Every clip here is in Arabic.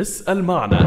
اسأل معنا.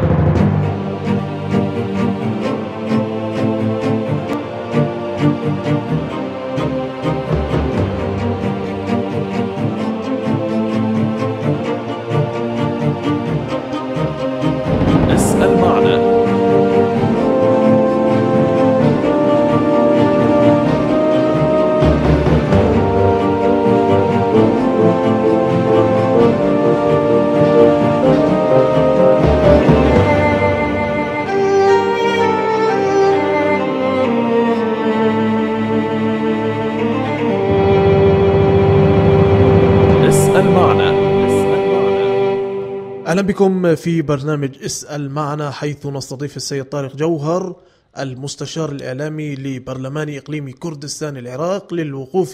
أهلا بكم في برنامج اسأل معنا، حيث نستضيف السيد طارق جوهر المستشار الإعلامي لبرلمان إقليم كردستان العراق للوقوف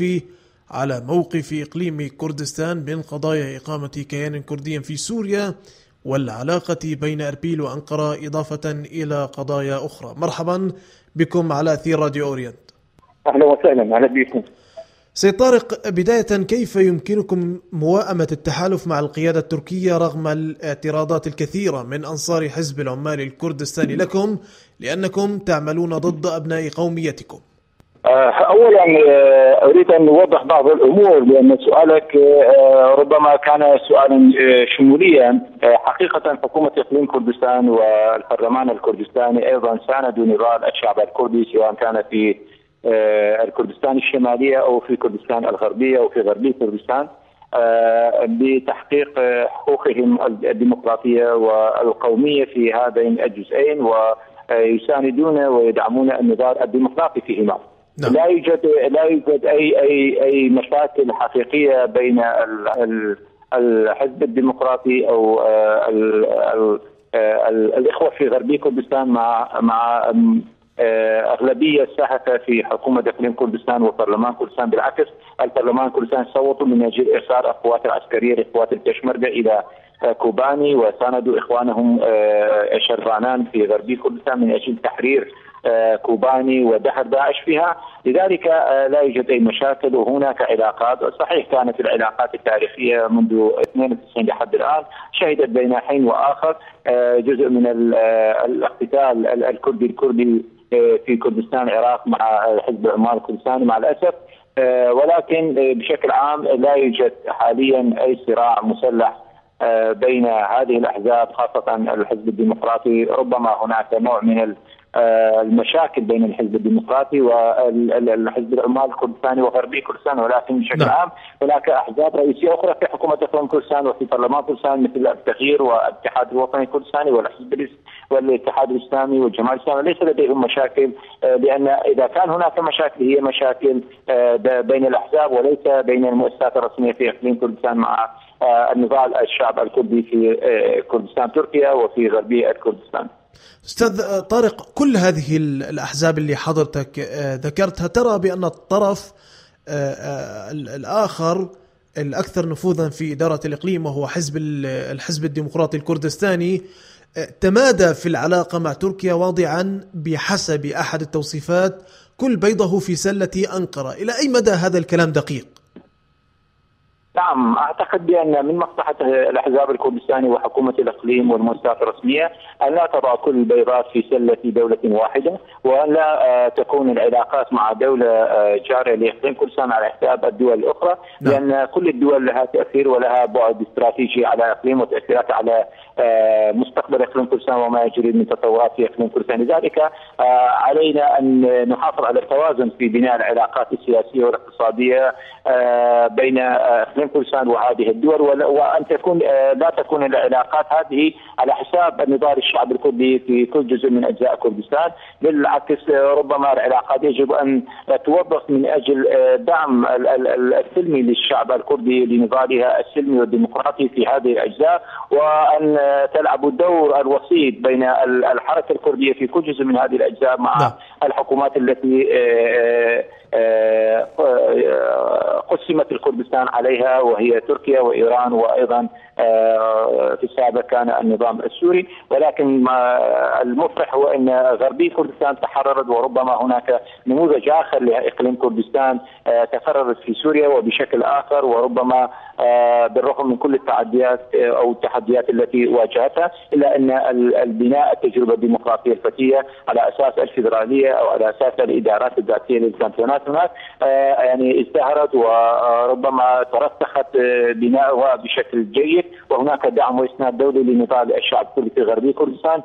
على موقف إقليم كردستان من قضايا إقامة كيان كردي في سوريا والعلاقة بين أربيل وأنقرة، إضافة إلى قضايا أخرى. مرحبا بكم على أثير راديو أورينت. أهلا وسهلا. أهلا بكم. سيد طارق، بداية كيف يمكنكم موائمة التحالف مع القيادة التركية رغم الاعتراضات الكثيرة من أنصار حزب العمال الكردستاني لكم لأنكم تعملون ضد أبناء قوميتكم؟ أولا أريد أن أوضح بعض الأمور، لأن سؤالك ربما كان سؤالا شموليا. حقيقة حكومة إقليم كردستان والبرلمان الكردستاني أيضا ساندوا نضال الشعب الكردي، سواء كان في الكردستان الشمالية أو في كردستان الغربية أو في غربية كردستان، بتحقيق حقوقهم الديمقراطية والقومية في هذين الجزئين، ويساندون ويدعمون النضال الديمقراطي فيهما. لا يوجد أي مشاكل حقيقية بين الحزب الديمقراطي أو الإخوة في غربية كردستان مع أغلبية ساهت في حكومة إقليم كردستان وبرلمان كردستان. بالعكس، البرلمان كردستان صوتوا من أجل إرسال القوات العسكرية لقوات البشمركة إلى كوباني، وساندوا إخوانهم الشرفانان في غربي كردستان من أجل تحرير كوباني ودحر داعش فيها. لذلك لا يوجد أي مشاكل، وهناك علاقات. صحيح كانت العلاقات التاريخية منذ 92 لحد الآن، شهدت بين حين وآخر جزء من الاقتتال الكردي في كردستان العراق مع حزب العمال الكردستاني مع الأسف، ولكن بشكل عام لا يوجد حاليا أي صراع مسلح بين هذه الأحزاب، خاصة الحزب الديمقراطي. ربما هناك نوع من المشاكل بين الحزب الديمقراطي والحزب العمال الكردستاني وغربي كردستان، ولكن بشكل عام هناك أحزاب رئيسية أخرى في حكومة إقليم كردستان وفي برلمان كردستان، مثل التغيير والاتحاد الوطني الكردستاني والحزب والاتحاد الإسلامي والجماعة الإسلامية، ليس لديهم مشاكل، لأن إذا كان هناك مشاكل هي مشاكل بين الأحزاب وليس بين المؤسسات الرسمية في إقليم كردستان مع النضال الشعب الكردي في كردستان تركيا وفي غربية كردستان. أستاذ طارق، كل هذه الأحزاب اللي حضرتك ذكرتها، ترى بأن الطرف الآخر الأكثر نفوذا في إدارة الإقليم وهو الحزب الديمقراطي الكردستاني تمادى في العلاقة مع تركيا، واضعا بحسب أحد التوصيفات كل بيضه في سلة أنقرة. إلى أي مدى هذا الكلام دقيق؟ نعم، أعتقد بأن من مصلحة الأحزاب الكردستاني وحكومة الإقليم والمؤسسات الرسمية أن لا تضع كل البيضات في سلة دولة واحدة، وأن لا تكون العلاقات مع دولة جارة لإقليم كردستان على حساب الدول الأخرى، لأن كل الدول لها تأثير ولها بعد استراتيجي على إقليم وتأثيرات على مستقبل إقليم كردستان وما يجري من تطورات في إقليم كردستان. لذلك علينا أن نحافظ على التوازن في بناء العلاقات السياسية والاقتصادية بين إقليم كردستان وهذه الدول، وأن تكون لا تكون العلاقات هذه على حساب النضال الشعب الكردي في كل جزء من أجزاء كردستان. بالعكس، ربما العلاقات يجب أن توظف من أجل دعم السلمي للشعب الكردي لنضالها السلمي والديمقراطي في هذه الأجزاء، وأن تلعب الدور الوسيط بين الحركة الكردية في كل جزء من هذه الأجزاء مع الحكومات التي قسمت الكردستان عليها وهي تركيا وإيران، وأيضا في السابق كان النظام السوري. ولكن المفرح هو أن غربي كردستان تحررت، وربما هناك نموذج آخر لإقليم كردستان تفررت في سوريا وبشكل آخر، وربما بالرغم من كل التعديات أو التحديات التي واجهتها، إلا أن البناء التجربة الديمقراطية الفتية على أساس الفيدرالية أو على أساس الإدارات الذاتية للكانتونات هناك يعني ازدهرت، وربما ترسخت بناؤها بشكل جيد، وهناك دعم وإسناد دولي لنضال الشعب الكردي في غربي كردستان.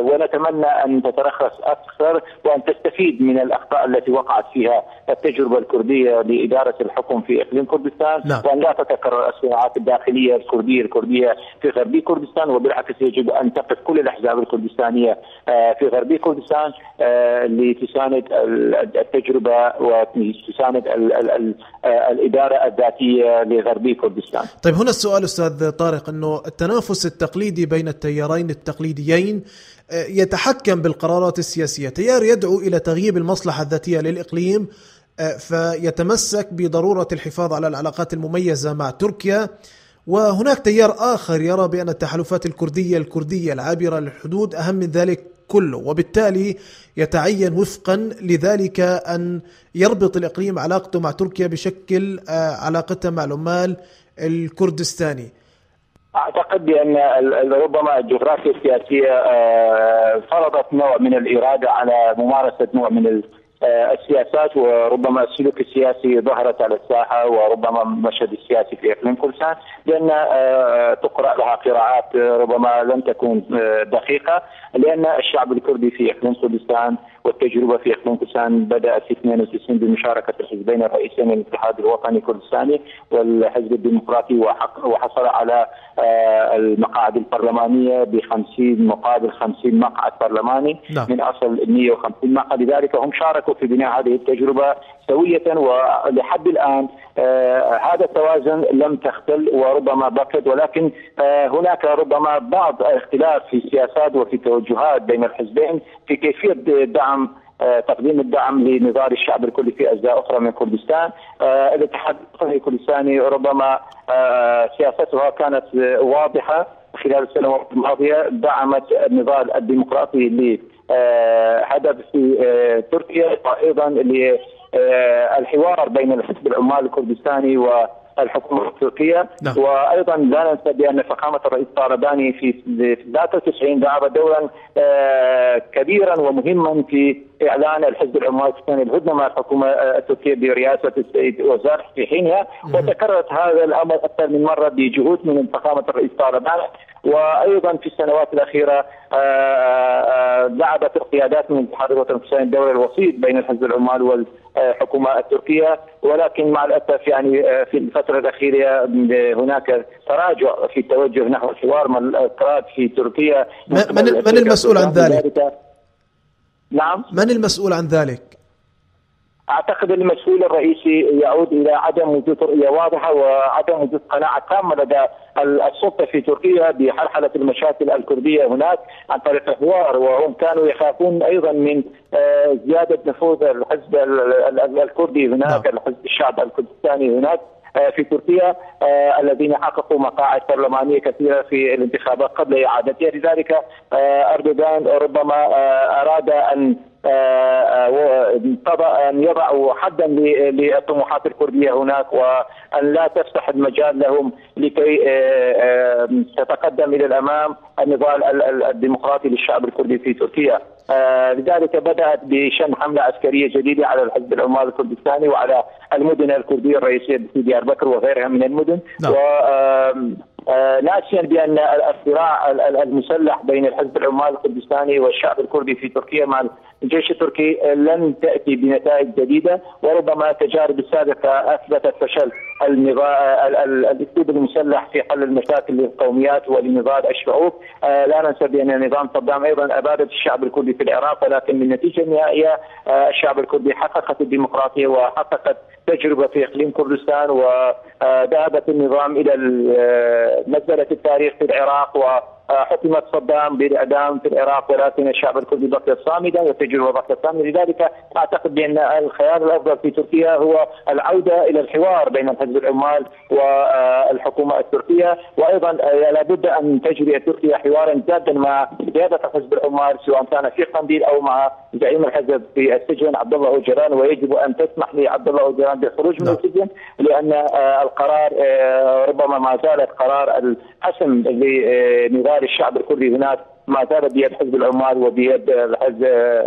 ونتمنى أن تترخص أكثر وأن تستفيد من الأخطاء التي وقعت فيها التجربة الكردية لإدارة الحكم في إقليم كردستان، وأن لا تتكرر الصراعات الداخلية الكردية في غربي كردستان. وبالعكس يجب أن تقف كل الأحزاب الكردستانية في غربي كردستان لتساند التجربة وتساند الإدارة الذاتية لغربي كردستان. طيب، هنا السؤال أستاذ طارق، أنه التنافس التقليدي بين التيارين التقليديين يتحكم بالقرارات السياسية، تيار يدعو إلى تغييب المصلحة الذاتية للإقليم فيتمسك بضرورة الحفاظ على العلاقات المميزة مع تركيا، وهناك تيار آخر يرى بأن التحالفات الكردية العابرة للحدود أهم من ذلك كله، وبالتالي يتعين وفقا لذلك أن يربط الإقليم علاقته مع تركيا بشكل علاقته مع العمال الكردستاني. أعتقد بأن ربما الجغرافيا السياسية فرضت نوع من الإرادة على ممارسة نوع من السياسات، وربما السلوك السياسي ظهرت على الساحة، وربما المشهد السياسي في إقليم كردستان، لأن تقرأ لها قراءات ربما لم تكن دقيقة، لأن الشعب الكردي في إقليم كردستان والتجربة في إقليم كردستان بدأت في 92 بمشاركة الحزبين الرئيسيين الاتحاد الوطني الكردستاني والحزب الديمقراطي، وحصل على المقاعد البرلمانية ب50 مقابل 50 مقعد برلماني من أصل 150 مقعد. لذلك هم شاركوا في بناء هذه التجربة سوية، ولحد الآن هذا التوازن لم تختل وربما بقت، ولكن هناك ربما بعض الاختلاف في السياسات وفي توجهات بين الحزبين في كيفية دعم تقديم الدعم لنضال الشعب الكردي في أجزاء أخرى من كردستان. الاتحاد الوطني الكردستاني ربما سياستها كانت واضحة خلال السنوات الماضية، دعمت النضال الديمقراطي لهدف في تركيا، وأيضا الحوار بين الحزب العمال الكردستاني والحكومة التركية. وأيضا لا ننسى بأن فخامة الرئيس طالباني في 93 لعب دورا كبيرا ومهما في إعلان الحزب العمال الكردستاني الهدنة مع الحكومة التركية برئاسة السيد وزارح في حينها، وتكررت هذا الأمر أكثر من مرة بجهود من فخامة الرئيس طالباني. وأيضا في السنوات الأخيرة لعبت القيادات من الاتحاد الوطني الكردستاني دور الوسيط بين الحزب العمال والحكومة التركية، ولكن مع الأسف يعني في الفترة الأخيرة هناك تراجع في التوجه نحو الحوار مع الأكراد في تركيا. من المسؤول عن ذلك؟ نعم، من المسؤول عن ذلك؟ أعتقد المسؤول الرئيسي يعود إلى عدم وجود رؤية واضحة وعدم وجود قناعة تامة لدى السلطة في تركيا بحلحلة المشاكل الكردية هناك عن طريق الحوار، وهم كانوا يخافون أيضا من زيادة نفوذ الحزب الكردي هناك، الحزب الشعب الكردستاني هناك في تركيا، الذين حققوا مقاعد برلمانية كثيرة في الانتخابات قبل إعادتها. لذلك أردوغان ربما أراد أن يضعوا حدا للطموحات الكردية هناك، وأن لا تفتح المجال لهم لكي تتقدم إلى الأمام النضال الديمقراطي للشعب الكردي في تركيا. لذلك بدأت بشن حملة عسكرية جديدة على الحزب العمال الكردستاني وعلى المدن الكردية الرئيسية في ديار بكر وغيرها من المدن، ناسيا بأن الصراع المسلح بين الحزب العمال الكردستاني والشعب الكردي في تركيا مع الجيش التركي لن تأتي بنتائج جديدة، وربما تجارب السابقة أثبتت فشل الاسلوب المسلح في حل المشاكل للقوميات ولنضال الشعوب. لا ننسى بأن نظام صدام أيضا أبادت الشعب الكردي في العراق، ولكن بالنتيجة النهائية الشعب الكردي حققت الديمقراطية وحققت تجربة في إقليم كردستان، وذهبت النظام إلى مزبلة التاريخ في العراق حكمت صدام بالاعدام في العراق ولكن الشعب الكردي بقي صامدا والتجربه بقيت صامده، لذلك اعتقد بان الخيار الافضل في تركيا هو العوده الى الحوار بين حزب العمال والحكومه التركيه، وايضا لابد ان تجري تركيا حوارا جادا مع قياده حزب العمال سواء كان في قنديل او مع زعيم الحزب في السجن عبد الله أوجلان، ويجب ان تسمح لعبد الله أوجلان بالخروج من السجن لان القرار ربما ما زالت قرار الحسم لنظام الشعب الكردي هناك ما زال بيد حزب العمال وبيد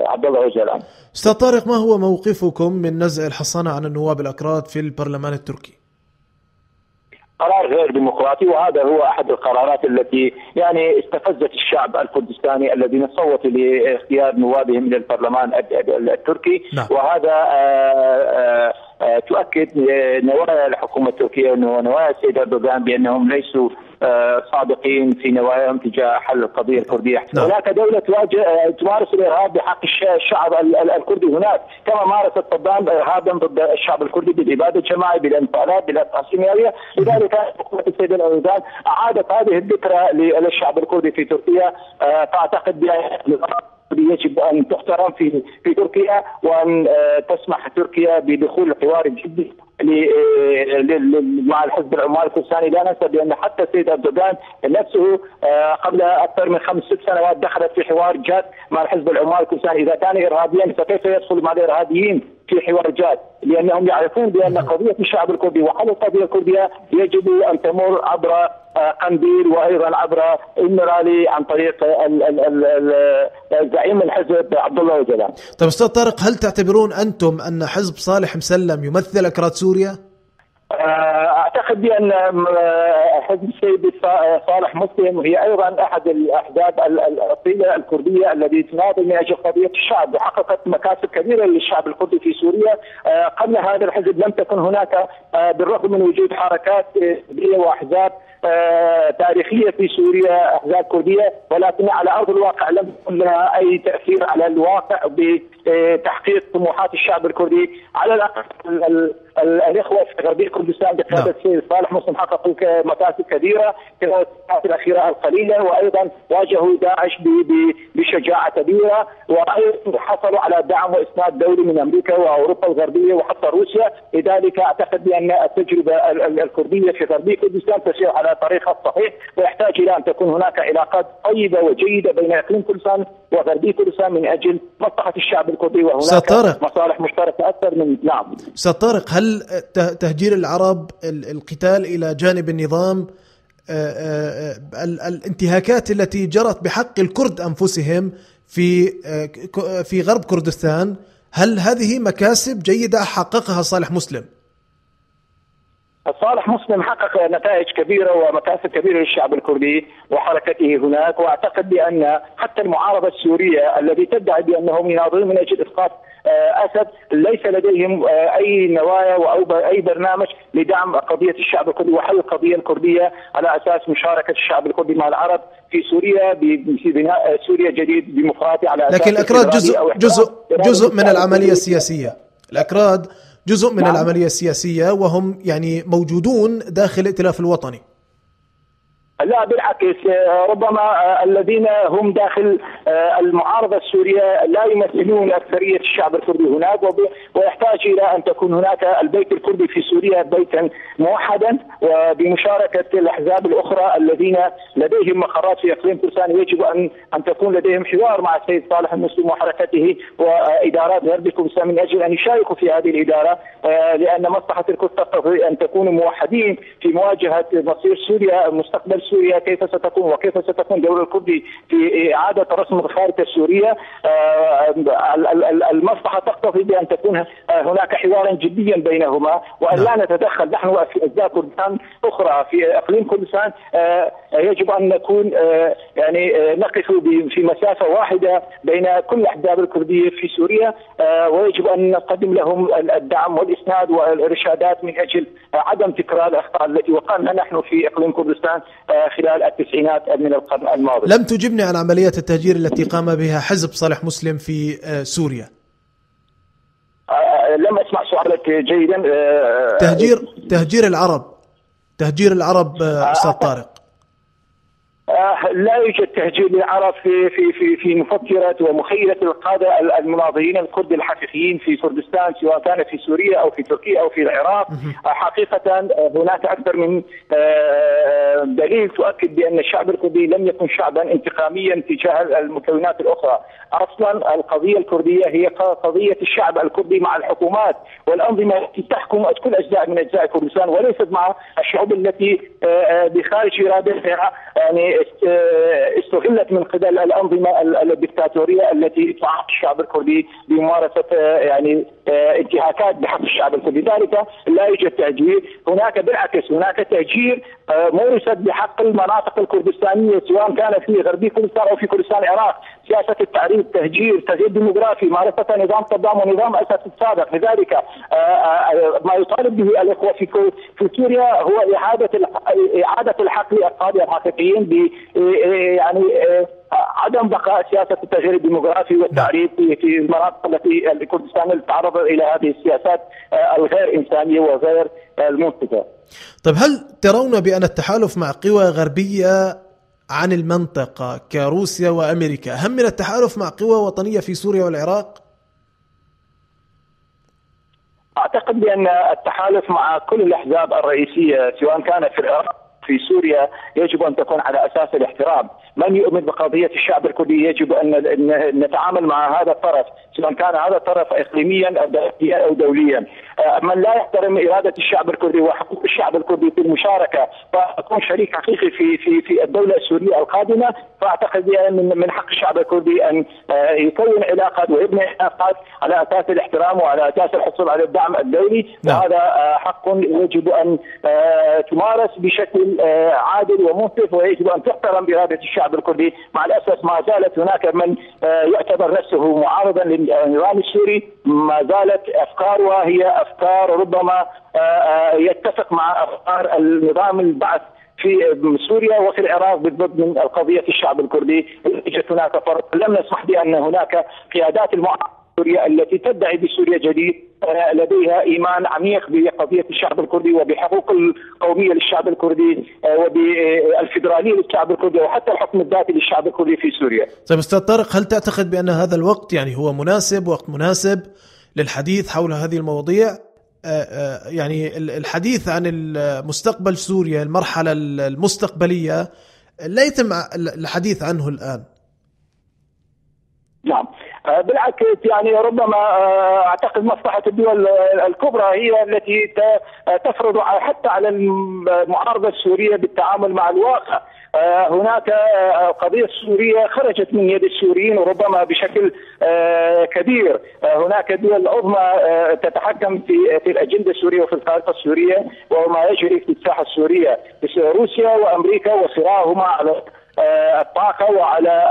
عبد الله أوجلان. أستاذ طارق، ما هو موقفكم من نزع الحصانة عن النواب الأكراد في البرلمان التركي؟ قرار غير ديمقراطي، وهذا هو احد القرارات التي يعني استفزت الشعب الكردستاني الذين صوتوا لاختيار نوابهم للبرلمان التركي. نعم. وهذا تؤكد نوايا الحكومة التركية ونوايا السيد أردوغان بأنهم ليسوا صادقين في نواياهم تجاه حل القضية الكردية. نعم. هناك دولة تمارس الإرهاب بحق الشعب الكردي هناك، كما مارست صدام إرهابا ضد الشعب الكردي بالإبادة الجماعية بالانفعالات بالتعصيمية. لذلك حكومة السيد أردوغان أعادت هذه الذكرى للشعب الكردي في تركيا. فأعتقد يجب أن تحترم في تركيا وأن تسمح تركيا بدخول الحوار الجدي مع الحزب العمال الكردستاني. لا ننسى بأن حتى السيد أردوغان نفسه قبل أكثر من 5-6 سنوات دخلت في حوار جاد مع الحزب العمال الكردستاني. إذا كان إرهابيا فكيف يدخل مع الإرهابيين في حوار جاد؟ لأنهم يعرفون بأن قضية الشعب الكردي وحل القضية الكردية يجب أن تمر عبر قنديل وأيضا عبر الميرالي عن طريق زعيم الحزب عبد الله أوجلان. طيب أستاذ طارق، هل تعتبرون أنتم أن حزب صالح مسلم يمثل أكراد سوريا؟ أعتقد بأن حزب السيد صالح مسلم هي أيضا أحد الأحزاب الأصيلة الكردية التي تناضل من أجل قضية الشعب وحققت مكاسب كبيرة للشعب الكردي في سوريا. قبل هذا الحزب لم تكن هناك، بالرغم من وجود حركات كردية وأحزاب تاريخية في سوريا، أحزاب كردية، ولكن على أرض الواقع لم يكن لها أي تأثير على الواقع بتحقيق طموحات الشعب الكردي. على الأقل الإخوة في غربية كردستان بقيادة السيد صالح مسلم حققوا مكاسب كبيرة في السنوات الأخيرة القليلة، وأيضا واجهوا داعش بشجاعة كبيرة، وأيضا حصلوا على دعم وإسناد دولي من أمريكا وأوروبا الغربية وحتى روسيا. لذلك أعتقد بأن التجربة الكردية في غربية كردستان تسير على طريقها الصحيح، ويحتاج إلى أن تكون هناك علاقات طيبة وجيدة بين إقليم كردستان وغربية كردستان من أجل مصلحة الشعب الكردي، وهناك مصالح مشتركة أكثر من. نعم. أستاذ طارق، هل تهجير العرب، القتال إلى جانب النظام، الانتهاكات التي جرت بحق الكرد أنفسهم في غرب كردستان، هل هذه مكاسب جيدة حققها صالح مسلم؟ صالح مسلم حقق نتائج كبيرة ومكاسب كبيرة للشعب الكردي وحركته هناك، وأعتقد بأن حتى المعارضة السورية التي تدعي بأنهم يناضلون من أجل إسقاط أسد ليس لديهم أي نوايا أو أي برنامج لدعم قضية الشعب الكردي وحل القضية الكردية على أساس مشاركة الشعب الكردي مع العرب في سوريا ببناء سوريا جديد ديمقراطي على أساس. لكن الأكراد جزء من العملية السياسية، الأكراد جزء من العملية السياسية، وهم يعني موجودون داخل الائتلاف الوطني. لا بالعكس، ربما الذين هم داخل المعارضة السورية لا يمثلون أكثرية الشعب الكردي هناك، ويحتاج إلى أن تكون هناك البيت الكردي في سوريا بيتا موحدا، وبمشاركة الأحزاب الأخرى الذين لديهم مقرات في إقليم كردستان يجب أن تكون لديهم حوار مع السيد صالح مسلم وحركته وإدارات غرب كردستان من أجل أن يشاركوا في هذه الإدارة، لأن مصلحة الكرد تقتضي أن تكونوا موحدين في مواجهة مصير سوريا، مستقبل سوريا كيف ستكون، وكيف ستكون الدولة الكردية في إعادة رسم الخارطة السورية. المصلحة تقتضي بأن تكون هناك حوارا جديا بينهما، وأن لا نتدخل نحن وفي أجزاء كردستان أخرى في إقليم كردستان. يجب أن نكون يعني نقف في مسافة واحدة بين كل الأحزاب الكردية في سوريا، ويجب أن نقدم لهم الدعم والإسناد والإرشادات من أجل عدم تكرار الأخطاء التي وقعنا نحن في إقليم كردستان خلال التسعينات من القرن الماضي. لم تجبني عن عملية التهجير التي قام بها حزب صالح مسلم في سوريا. لم أسمع سؤالك جيدا. تهجير العرب أستاذ طارق. لا يوجد تهجير للعرب في مفكرة ومخيلة القادة المناضلين الكرد الحقيقيين في كردستان، سواء كانت في سوريا أو في تركيا أو في العراق. حقيقة هناك أكثر من دليل تؤكد بأن الشعب الكردي لم يكن شعبا انتقاميا تجاه المكونات الأخرى. أصلا القضية الكردية هي قضية الشعب الكردي مع الحكومات والأنظمة التي تحكم كل أجزاء من أجزاء كردستان، وليست مع الشعوب التي بخارج إرادتها يعني استغلت من قبل الأنظمة الدكتاتورية التي تعاقب الشعب الكردي بممارسة يعني انتهاكات بحق الشعب الكردي. لذلك لا يوجد تهجير. هناك بالعكس هناك تهجير مورست بحق المناطق الكردستانية، سواء كان في غربي كردستان أو في كردستان العراق. سياسة التعريب، تغيير ديموغرافي، ممارسة نظام صدام ونظام أسد السابق. لذلك ما يطالب به الإخوة في سوريا هو إعادة الحق للقادة الحقيقيين يعني عدم بقاء سياسة التغيير الديموغرافي والتعريب في المناطق التي كردستان تعرض إلى هذه السياسات الغير إنسانية وغير المنطقة. طيب، هل ترون بأن التحالف مع قوى غربية عن المنطقة كروسيا وأمريكا أهم من التحالف مع قوى وطنية في سوريا والعراق؟ أعتقد بأن التحالف مع كل الأحزاب الرئيسية سواء كان في العراق في سوريا يجب أن تكون على أساس الاحترام. من يؤمن بقضية الشعب الكردي يجب أن نتعامل مع هذا الطرف، سواء كان هذا الطرف إقليميا أو دوليا. من لا يحترم إرادة الشعب الكردي وحقوق الشعب الكردي في المشاركة ويكون شريك حقيقي في الدولة السورية القادمة، فأعتقد من حق الشعب الكردي أن يكون علاقات ويبني علاقات على أساس الاحترام وعلى أساس الحصول على الدعم الدولي. وهذا حق يجب أن تمارس بشكل عادل ومنصف، ويجب أن تحترم إرادة الشعب الكردي. مع الأسف ما زالت هناك من يعتبر نفسه معارضا للنظام السوري، ما زالت أفكارها هي أفكار ربما يتفق مع أفكار النظام البعث في سوريا وفي العراق بالضبط من القضية الشعب الكردي. ليست هناك فرق. لم نسمح بأن هناك قيادات المعارضة سوريا التي تدعي بسوريا جديد لديها إيمان عميق بقضية الشعب الكردي وبحقوق القومية للشعب الكردي وبالفيدرالية للشعب الكردي وحتى الحكم الذاتي للشعب الكردي في سوريا. طيب أستاذ طارق، هل تعتقد بأن هذا الوقت يعني هو مناسب، وقت مناسب للحديث حول هذه المواضيع؟ يعني الحديث عن مستقبل سوريا، المرحلة المستقبلية لا يتم الحديث عنه الآن. نعم بالعكس، يعني ربما أعتقد مصلحة الدول الكبرى هي التي تفرض حتى على المعارضة السورية بالتعامل مع الواقع. هناك قضية سورية خرجت من يد السوريين وربما بشكل كبير. هناك دول عظمى تتحكم في الأجندة السورية وفي الخارطة السورية وما يجري في الساحة السورية. روسيا وأمريكا وصراعهما على الطاقة وعلى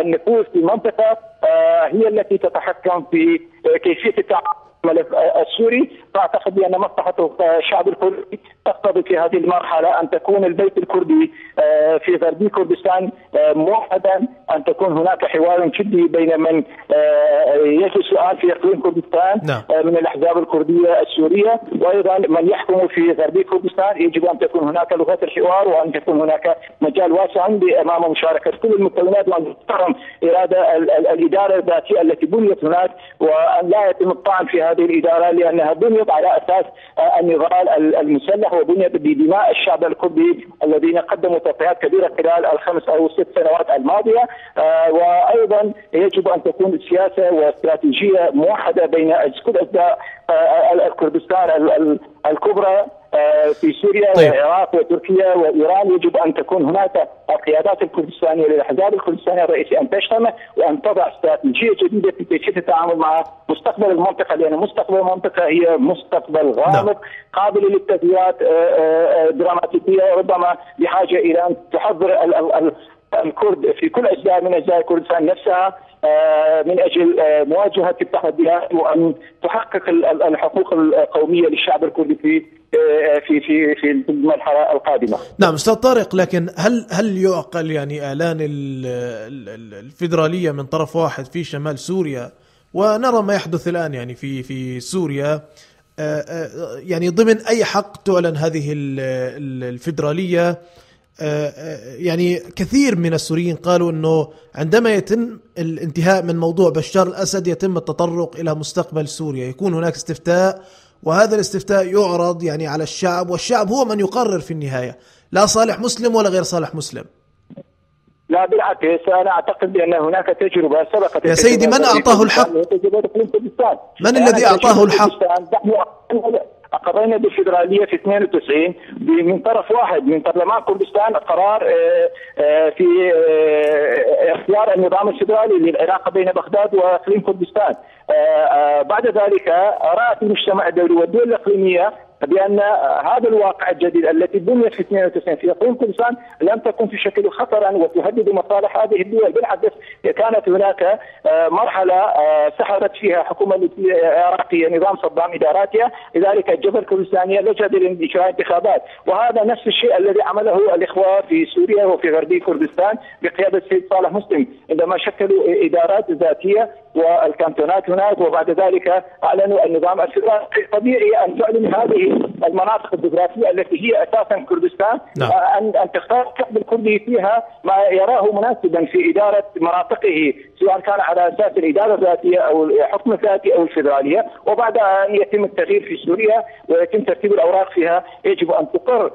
النفوذ في المنطقة هي التي تتحكم في كيفية التعامل الملف السوري. فأعتقد بأن مصلحة الشعب الكردي تقتضي في هذه المرحلة أن تكون البيت الكردي في غربي كردستان موحدا، أن تكون هناك حوار جدي بين من يجلس الآن في إقليم كردستان من الأحزاب الكردية السورية وأيضا من يحكم في غربي كردستان. يجب أن تكون هناك لغات الحوار وأن تكون هناك مجال واسع أمام مشاركة كل المكونات، وأن تحترم إرادة الإدارة الذاتية التي بنيت هناك، وأن لا يتم الطعن في هذه الإدارة لأنها بنيت على أساس النضال المسلح وبنيت بدماء الشعب الكردي الذين قدموا تضحيات كبيرة خلال الخمس أو ست سنوات الماضية. وأيضا يجب أن تكون سياسة واستراتيجية موحدة بين كل أجزاء الكردستان الكبرى في سوريا والعراق وتركيا وإيران. يجب أن تكون هناك القيادات الكردستانية للأحزاب الكردستانية الرئيسية أن تجتمع وأن تضع استراتيجية جديدة في كيفية التعامل مع مستقبل المنطقة، لأن مستقبل المنطقة هي مستقبل غامض قابل للتغييرات دراماتيكية، ربما بحاجة إلى أن تحضر الكرد في كل أجزاء من أجزاء كردستان نفسها من أجل مواجهة التحديات وأن تحقق الحقوق القومية للشعب الكردي في المرحلة القادمة. نعم أستاذ طارق، لكن هل يعقل يعني آلان الفيدرالية من طرف واحد في شمال سوريا، ونرى ما يحدث الآن يعني في سوريا، يعني ضمن أي حق تعلن هذه الفيدرالية يعني كثير من السوريين قالوا أنه عندما يتم الانتهاء من موضوع بشار الأسد يتم التطرق إلى مستقبل سوريا، يكون هناك استفتاء، وهذا الاستفتاء يعرض يعني على الشعب، والشعب هو من يقرر في النهاية، لا صالح مسلم ولا غير صالح مسلم. لا بالعكس، أنا أعتقد بأن هناك تجربة سبقت. يا سيدي، من أعطاه الحق؟ من الذي أعطاه الحق؟ قضينا بالفيدرالية في 92 من طرف واحد من برلمان كردستان، قرار في اختيار النظام الفيدرالي للعلاقة بين بغداد وإقليم كردستان. بعد ذلك رأت المجتمع الدولي والدول الإقليمية بأن هذا الواقع الجديد التي بنيت في 92 في إقليم كردستان لم تكن في شكل خطرا وتهدد مصالح هذه الدول، بالعكس كانت هناك مرحلة سحبت فيها حكومة العراقية نظام صدام إداراتها، لذلك الجبهة الكردستانية لجأت لإجراء انتخابات، وهذا نفس الشيء الذي عمله الإخوة في سوريا وفي غربي كردستان بقيادة السيد صالح مسلم عندما شكلوا إدارات ذاتية والكانتونات هناك، وبعد ذلك أعلنوا النظام الفيدرالي. طبيعي أن تعلن هذه المناطق الجغرافية التي هي أساسا كردستان، أن تختار الشعب الكردي فيها ما يراه مناسبا في إدارة مناطقه، سواء كان على أساس الإدارة الذاتية أو الحكم الذاتي أو الفيدرالية. وبعد أن يتم التغيير في سوريا ويتم ترتيب الأوراق فيها، يجب أن تقر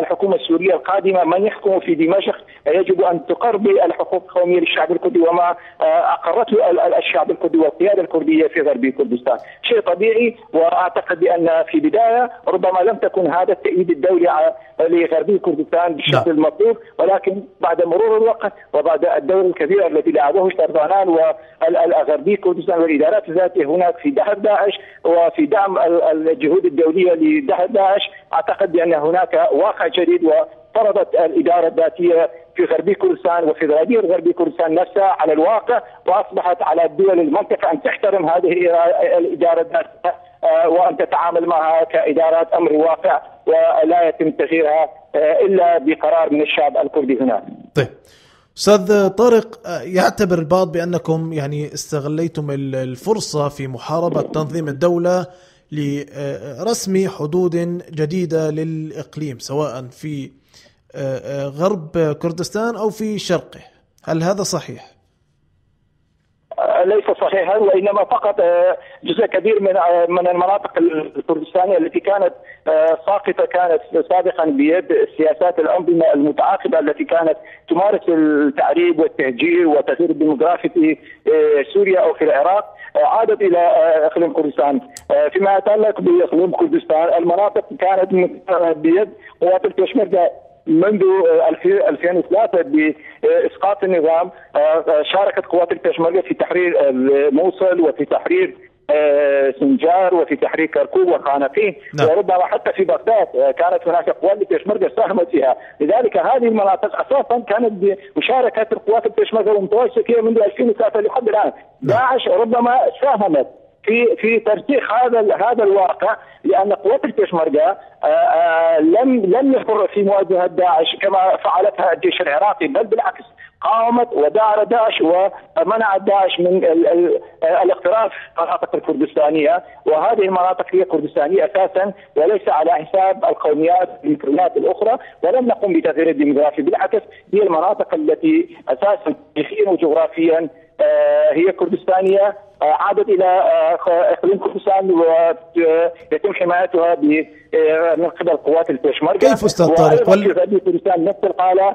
الحكومة السورية القادمة من يحكم في دمشق، يجب أن تقر بالحقوق القومية للشعب الكردي وما أقرته الشعب الكردي والقيادة الكردية في غربي كردستان، شيء طبيعي. وأعتقد بأن في بداية ربما لم تكن هذا التأييد الدولي لغربي كردستان بالشكل المطلوب، ولكن بعد مرور الوقت وبعد الدور الكبير الذي لعبه شردانان والغربي كردستان والإدارات الذاتية هناك في دحر داعش وفي دعم الجهود الدولية لدحر داعش، أعتقد بأن هناك واقع جديد وفرضت الإدارة الذاتية في غربي كردستان وفيدرالية غربي كردستان نفسها على الواقع، وأصبحت على الدول المنطقة أن تحترم هذه الإدارة الذاتية وأن تتعامل معها كإدارات أمر واقع ولا يتم تغييرها إلا بقرار من الشعب الكردي هناك. طيب أستاذ طارق، يعتبر البعض بأنكم يعني استغليتم الفرصة في محاربة تنظيم الدولة لرسم حدود جديدة للإقليم سواء في غرب كردستان أو في شرقه، هل هذا صحيح؟ ليس صحيحا، وإنما فقط جزء كبير من المناطق الكردستانية التي كانت ساقطة كانت سابقا بيد السياسات الأنظمة المتعاقبة التي كانت تمارس التعريب والتهجير وتغيير الديموغرافي في سوريا أو في العراق، عادت إلى إقليم كردستان. فيما يتعلق بإقليم كردستان، المناطق كانت بيد قوات البشمركة منذ 2003 بإسقاط النظام. شاركت قوات البشمركة في تحرير الموصل وفي تحرير سنجار وفي تحرير كركوك وقانقين، وربما حتى في بغداد كانت هناك قوات البشمركة ساهمت فيها. لذلك هذه المناطق أساسا كانت بمشاركة القوات البشمركة ومتواجدة فيها منذ 2003 لحد الآن. داعش ربما ساهمت في ترسيخ هذا الواقع، لأن قوات البشمركة لم يفر في مواجهة داعش كما فعلتها الجيش العراقي، بل بالعكس قاومت ودار داعش ومنعت داعش من الاقتراف المناطق الكردستانية، وهذه المناطق هي كردستانية أساسا وليس على حساب القوميات والمكونات الأخرى، ولم نقم بتغيير الديموغرافي، بالعكس هي المناطق التي أساسا تاريخيا وجغرافيا هي كردستانية، عادت إلى إقليم كردستان ويتم حمايتها من قبل قوات البشمركة. كيف أستاذ طارق؟ كردستان نفس الحالة،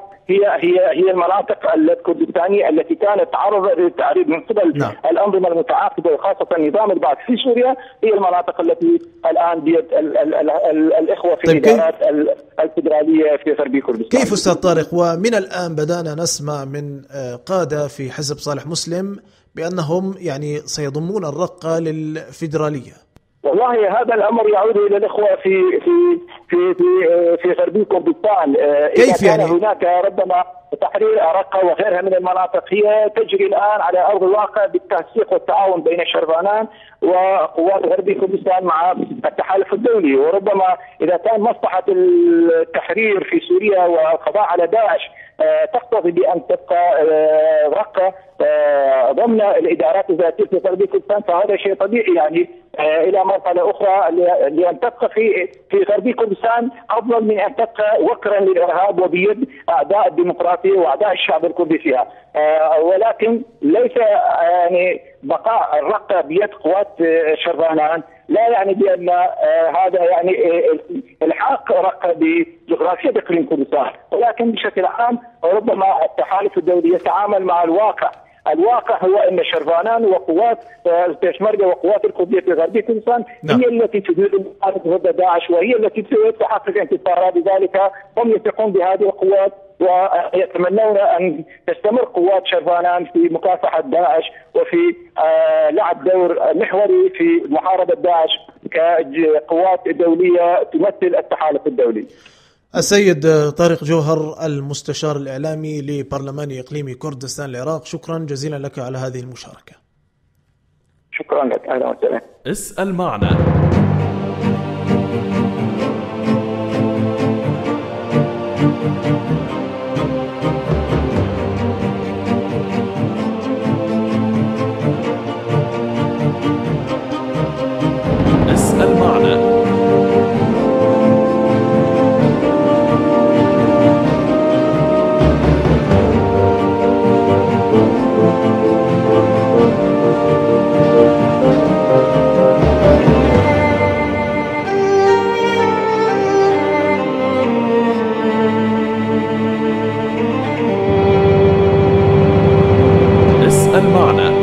هي المناطق الكردستانية التي كانت تعرض للتعريب من قبل الأنظمة المتعاقبة وخاصة نظام البعث في سوريا، هي المناطق التي الآن بيد الإخوة في الإدارات الفيدرالية في غربي كردستان. كيف أستاذ طارق، ومن الآن بدأنا نسمع من قادة في حزب صالح مسلم بأنهم يعني سيضمون الرقة للفيدرالية؟ والله هذا الأمر يعود إلى الإخوة في غربي كردستان. كيف يعني؟ هناك ربما تحرير الرقة وغيرها من المناطق هي تجري الآن على أرض الواقع بالتنسيق والتعاون بين الشرفانان وقوات غربي كردستان مع التحالف الدولي، وربما إذا كان مصلحة التحرير في سوريا والقضاء على داعش تقتضي بان تبقى الرقة ضمن الادارات الذاتيه في غرب كردستان، فهذا شيء طبيعي يعني الى مرحله اخرى لان تبقى في غرب كردستان افضل من ان تبقى وكرا للارهاب وبيد اعداء الديمقراطيه واعداء الشعب الكردي فيها. ولكن ليس يعني بقاء الرقة بيد قوات شربانان لا يعني بان هذا يعني الحاق رقة بجغرافيا اقليم كردستان، ولكن بشكل عام ربما التحالف الدولي يتعامل مع الواقع. الواقع هو ان شربانان وقوات البشمركة وقوات الكردية في غرب كردستان هي التي تدير ضد داعش وهي التي تحقق انتصارات، لذلك هم يثقون بهذه القوات ويتمنون ان تستمر قوات شربانان في مكافحه داعش وفي لعب دور محوري في محاربه داعش كقوات دوليه تمثل التحالف الدولي. السيد طارق جوهر المستشار الاعلامي لبرلمان اقليمي كردستان العراق، شكرا جزيلا لك على هذه المشاركه. شكرا لك، اهلا وسهلا. اسال معنا. المعنى